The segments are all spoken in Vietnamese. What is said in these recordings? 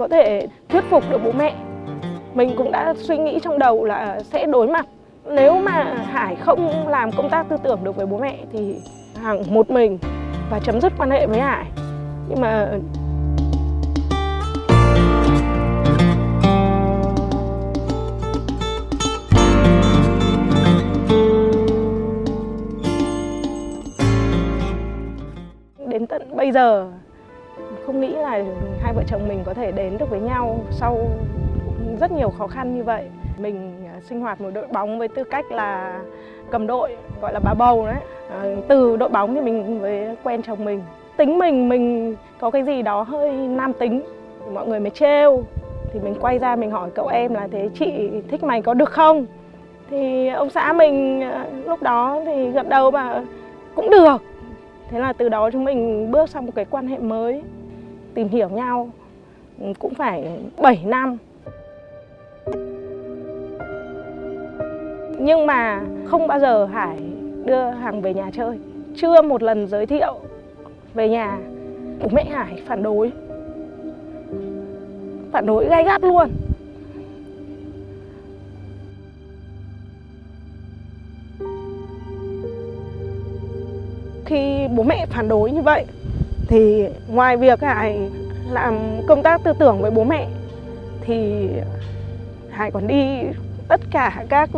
có thể thuyết phục được bố mẹ. Mình cũng đã suy nghĩ trong đầu là sẽ đối mặt. Nếu mà Hải không làm công tác tư tưởng được với bố mẹ thì Hằng một mình và chấm dứt quan hệ với Hải. Nhưng mà đến tận bây giờ không nghĩ là hai vợ chồng mình có thể đến được với nhau sau rất nhiều khó khăn như vậy. Mình sinh hoạt một đội bóng với tư cách là cầm đội, gọi là bà bầu đấy. Từ đội bóng thì mình mới quen chồng mình. Tính mình có cái gì đó hơi nam tính, mọi người mới trêu. Thì mình quay ra mình hỏi cậu em là thế chị thích mày có được không? Thì ông xã mình lúc đó thì gật đầu mà cũng được. Thế là từ đó chúng mình bước sang một cái quan hệ mới, tìm hiểu nhau cũng phải 7 năm. Nhưng mà không bao giờ Hải đưa Hằng về nhà chơi. Chưa một lần giới thiệu về nhà, bố mẹ Hải phản đối. Phản đối gay gắt luôn. Khi bố mẹ phản đối như vậy thì ngoài việc Hải làm công tác tư tưởng với bố mẹ thì Hải còn đi tất cả các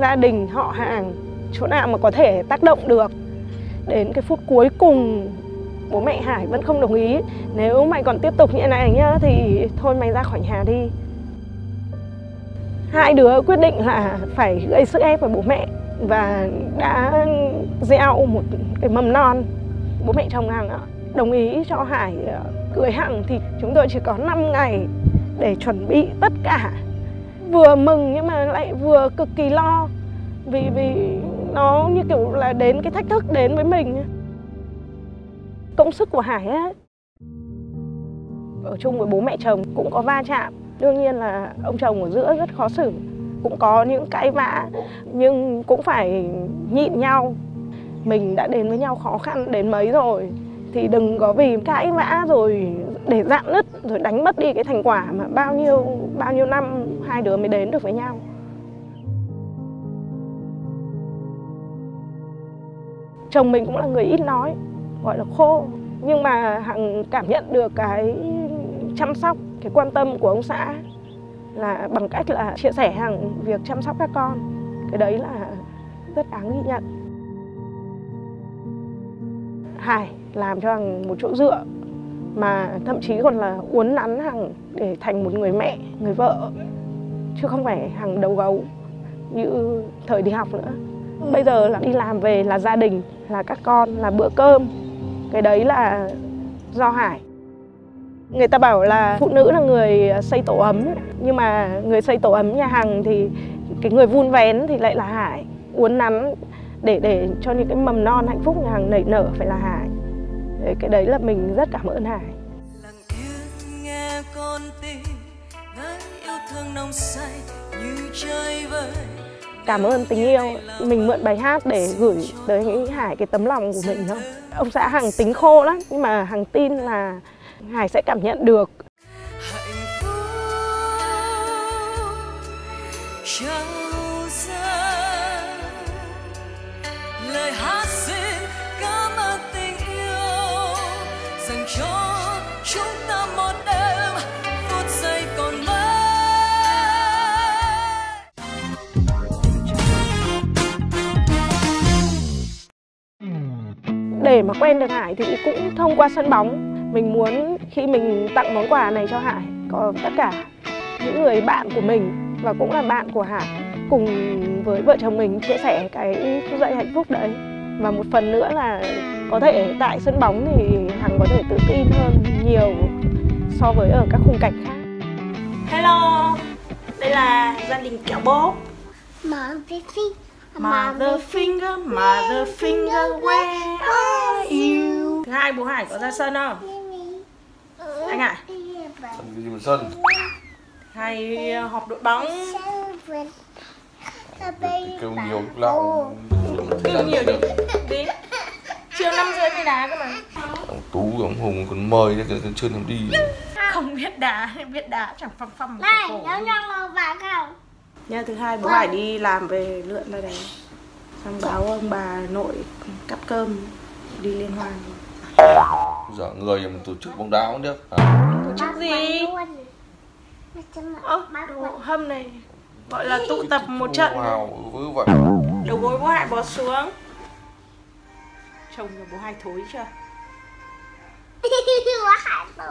gia đình họ hàng, chỗ nào mà có thể tác động được. Đến cái phút cuối cùng bố mẹ Hải vẫn không đồng ý. Nếu mày còn tiếp tục như thế này nhá thì thôi mày ra khỏi nhà đi. Hai đứa quyết định là phải gây sức ép với bố mẹ và đã gieo một cái mầm non. Bố mẹ chồng Hằng đồng ý cho Hải cưới Hằng thì chúng tôi chỉ có 5 ngày để chuẩn bị tất cả. Vừa mừng nhưng mà lại vừa cực kỳ lo vì nó như kiểu là đến cái thách thức đến với mình. Công sức của Hải ấy, ở chung với bố mẹ chồng cũng có va chạm. Đương nhiên là ông chồng ở giữa rất khó xử, cũng có những cãi vã nhưng cũng phải nhịn nhau. Mình đã đến với nhau khó khăn đến mấy rồi thì đừng có vì cãi vã rồi để rạn nứt rồi đánh mất đi cái thành quả mà bao nhiêu năm hai đứa mới đến được với nhau. Chồng mình cũng là người ít nói, gọi là khô, nhưng mà Hằng cảm nhận được cái chăm sóc, cái quan tâm của ông xã là bằng cách là chia sẻ Hằng việc chăm sóc các con. Cái đấy là rất đáng ghi nhận. Hải làm cho Hằng một chỗ dựa mà thậm chí còn là uốn nắn Hằng để thành một người mẹ, người vợ, chứ không phải Hằng đầu gấu như thời đi học nữa. Bây giờ là đi làm về là gia đình, là các con, là bữa cơm. Cái đấy là do Hải. Người ta bảo là phụ nữ là người xây tổ ấm, nhưng mà người xây tổ ấm nhà Hằng thì cái người vun vén thì lại là Hải. Uốn nắn để cho những cái mầm non hạnh phúc nhà Hằng nảy nở phải là Hải. Cái đấy là mình rất cảm ơn Hải. Lặng yên nghe con tim với yêu thương nồng say như chơi vơi. Cảm ơn tình yêu, mình mượn bài hát để gửi tới Hải cái tấm lòng của mình thôi. Ông xã Hằng tính khô lắm, nhưng mà Hằng tin là Hải sẽ cảm nhận được. Hạnh phúc trao ra lời hát xin cảm ơn tình yêu dành cho chúng ta một đêm phút giây còn mơ. Để mà quen được Hải thì cũng thông qua sân bóng. Mình muốn khi mình tặng món quà này cho Hải có tất cả những người bạn của mình và cũng là bạn của Hải cùng với vợ chồng mình chia sẻ cái phút giây hạnh phúc đấy. Và một phần nữa là có thể tại sân bóng thì Hằng có thể tự tin hơn nhiều so với ở các khung cảnh khác. Hello, đây là gia đình Kẹo Bố. Mother finger, where are you? Thứ hai bố Hải có ra sân không? Anh ạ. Sân. Hay họp đội bóng. Kêu nhiều lắm. Kêu nhiều đi. Chiều 5:30 mới đá cơ mà. Ông Tú, ông Hùng còn mời chứ chưa làm đi. không biết đá, biết đá chẳng phăm phăm này, cổ. Này, nhớ vàng không? Nha, thứ hai bố Hải đi làm về lượn ra đấy. Xong báo ông bà nội cắp cơm đi liên hoan. Giờ người mà tổ chức bóng đá cũng được. Tổ chức gì? Hâm này gọi là tụ tập một trận. Đầu gối bố Hải bó xuống. Chồng rồi bố Hải thối chưa?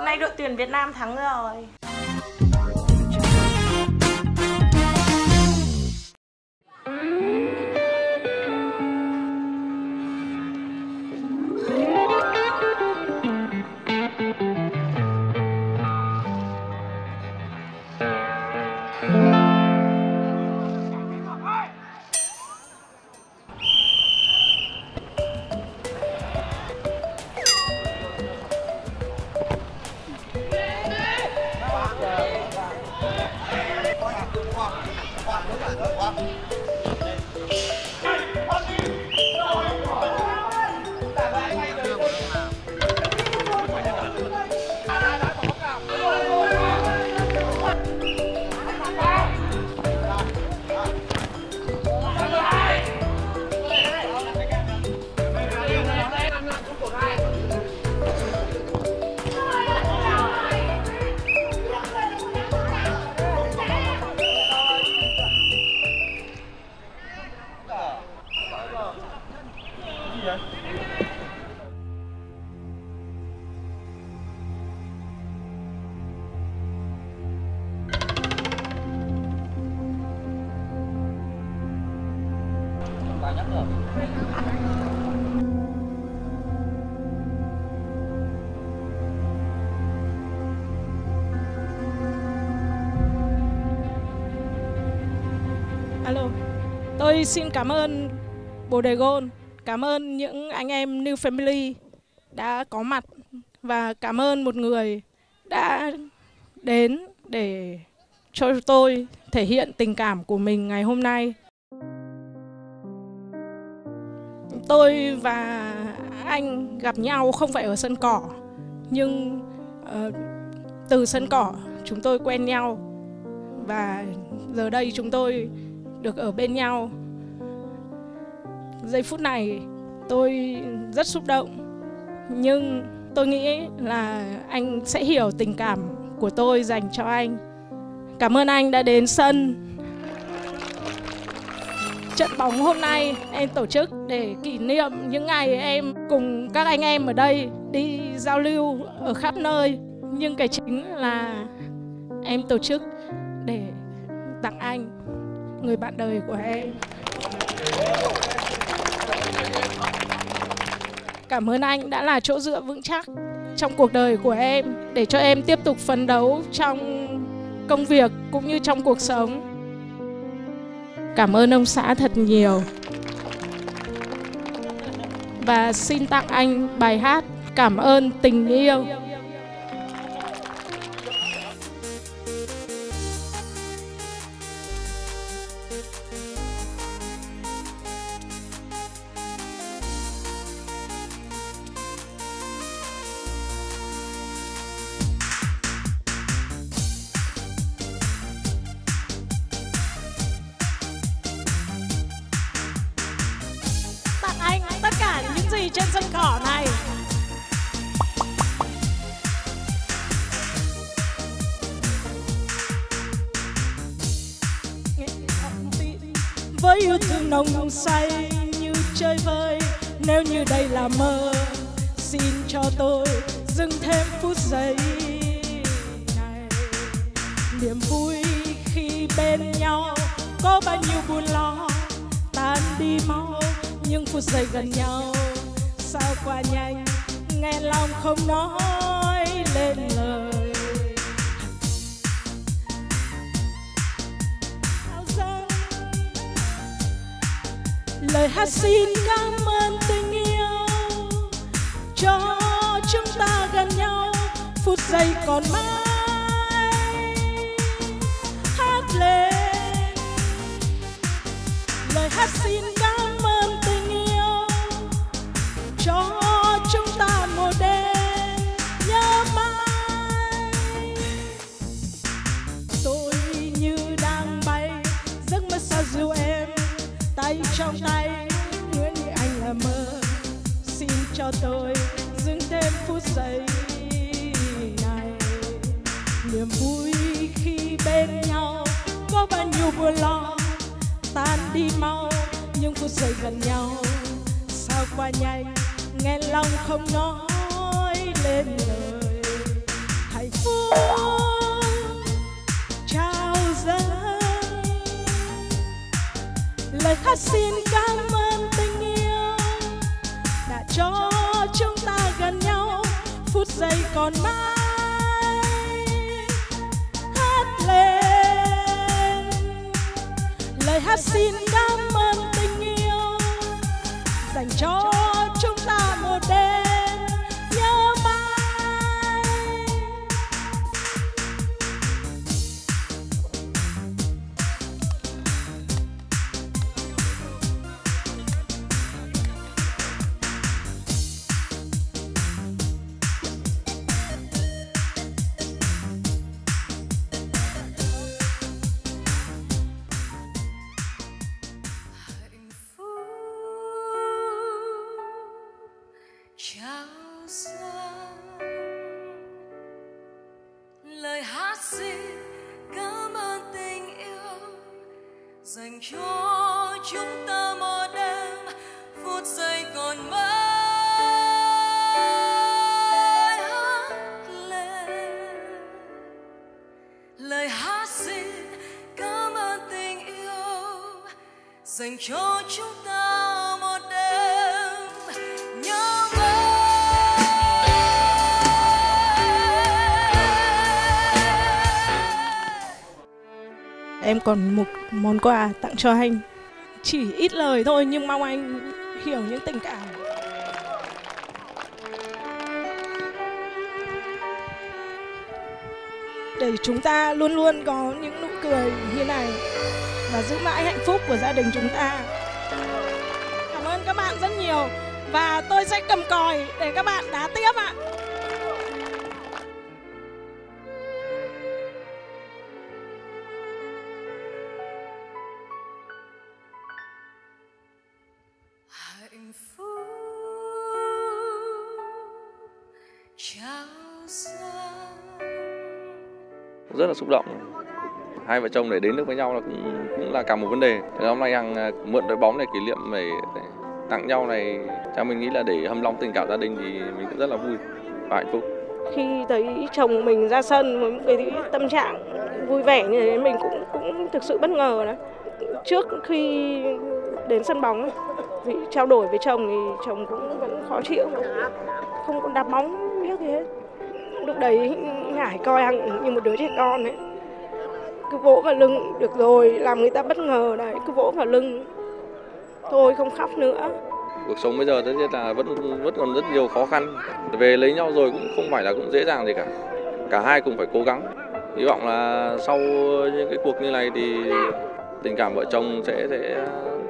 Nay đội tuyển Việt Nam thắng rồi. Alo, tôi xin cảm ơn Bồ Đề Gôn, cảm ơn những anh em New Family đã có mặt và cảm ơn một người đã đến để cho tôi thể hiện tình cảm của mình ngày hôm nay. Tôi và anh gặp nhau không phải ở sân cỏ, nhưng từ sân cỏ chúng tôi quen nhau và giờ đây chúng tôi được ở bên nhau. Giây phút này tôi rất xúc động, nhưng tôi nghĩ là anh sẽ hiểu tình cảm của tôi dành cho anh. Cảm ơn anh đã đến sân. Trận bóng hôm nay em tổ chức để kỷ niệm những ngày em cùng các anh em ở đây đi giao lưu ở khắp nơi. Nhưng cái chính là em tổ chức để tặng anh, người bạn đời của em. Cảm ơn anh đã là chỗ dựa vững chắc trong cuộc đời của em, để cho em tiếp tục phấn đấu trong công việc cũng như trong cuộc sống. Cảm ơn ông xã thật nhiều. Và xin tặng anh bài hát Cảm ơn tình yêu. Tất cả những gì trên sân cỏ này. Với yêu thương nồng say như chơi vơi, nếu như đây là mơ, xin cho tôi dừng thêm phút giây này. Niềm vui khi bên nhau, có bao nhiêu buồn lo tan đi mau. Những phút giây gần nhau sao qua nhanh, nghe lòng không nói lên lời. Lời hát xin cảm ơn tình yêu cho chúng ta gần nhau, phút giây còn mãi hát lên. Lời hát xin cảm ơn cho chúng ta một đêm nhớ mãi. tay trong tay Nguyễn Anh là mơ, xin cho tôi dừng thêm phút giây này. Niềm vui khi bên nhau có bao nhiêu buồn lo tan đi mau, nhưng phút giây gần nhau sao qua nhanh, nghe lòng không nói lên lời. Hạnh phúc trao dâng lời khát, xin cảm ơn tình yêu đã cho chúng ta gần nhau phút giây còn mãi. Hát lên lời hát xin cảm ơn tình yêu dành cho chúng ta một đêm nhớ mãi. Lời hát xin cảm ơn tình yêu dành cho chúng ta một đêm phút giây còn mãi. Hát lên lời hát xin cảm ơn tình yêu dành cho chúng ta một đêm nhớ mãi. Em còn một món quà tặng cho anh, chỉ ít lời thôi nhưng mong anh hiểu những tình cảm. Để chúng ta luôn luôn có những nụ cười như này và giữ mãi hạnh phúc của gia đình chúng ta. Cảm ơn các bạn rất nhiều và tôi sẽ cầm còi để các bạn đá tiếp ạ. Hạnh phúc rất là xúc động. Hai vợ chồng để đến được với nhau là cũng là cả một vấn đề. Thế hôm nay Hằng mượn đội bóng này kỷ niệm để tặng nhau này, cha mình nghĩ là để hâm nóng tình cảm gia đình thì mình cũng rất là vui và hạnh phúc. Khi thấy chồng mình ra sân với một cái tâm trạng vui vẻ như thế, mình cũng thực sự bất ngờ đấy. Trước khi đến sân bóng vì trao đổi với chồng thì chồng cũng vẫn khó chịu, không còn đá bóng biết gì hết. Lúc đấy Hải coi Hằng như một đứa trẻ con ấy, cứ vỗ vào lưng được rồi, làm người ta bất ngờ đấy, cứ vỗ vào lưng thôi không khóc nữa. Cuộc sống bây giờ tất nhiên là vẫn còn rất nhiều khó khăn, về lấy nhau rồi cũng không phải là cũng dễ dàng gì cả, cả hai cùng phải cố gắng. Hy vọng là sau những cái cuộc như này thì tình cảm vợ chồng sẽ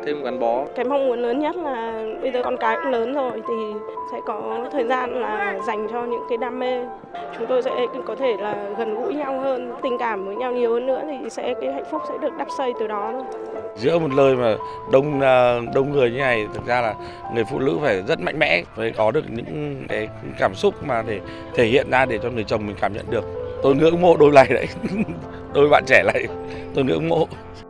thêm gắn bó. Cái mong muốn lớn nhất là bây giờ con cái cũng lớn rồi thì sẽ có thời gian là dành cho những cái đam mê. Chúng tôi sẽ có thể là gần gũi nhau hơn, tình cảm với nhau nhiều hơn nữa thì sẽ cái hạnh phúc sẽ được đắp xây từ đó. Giữa một lời mà đông người như này, thực ra là người phụ nữ phải rất mạnh mẽ mới có được những cái cảm xúc mà để thể hiện ra để cho người chồng mình cảm nhận được. Tôi ngưỡng mộ đôi này đấy, đôi bạn trẻ này, tôi ngưỡng mộ.